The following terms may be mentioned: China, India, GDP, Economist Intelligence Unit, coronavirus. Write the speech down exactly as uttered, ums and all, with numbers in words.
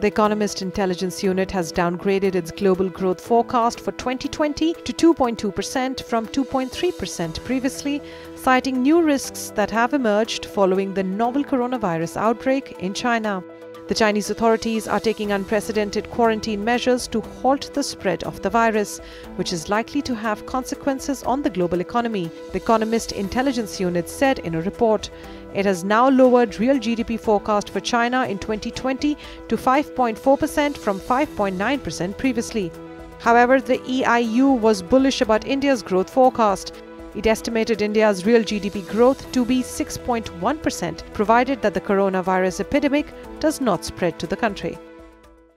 The Economist Intelligence Unit has downgraded its global growth forecast for twenty twenty to two point two percent from two point three percent previously, citing new risks that have emerged following the novel coronavirus outbreak in China. The Chinese authorities are taking unprecedented quarantine measures to halt the spread of the virus, which is likely to have consequences on the global economy, the Economist Intelligence Unit said in a report. It has now lowered real G D P forecast for China in twenty twenty to five point four percent from five point nine percent previously. However, the E I U was bullish about India's growth forecast. It estimated India's real G D P growth to be six point one percent, provided that the coronavirus epidemic does not spread to the country.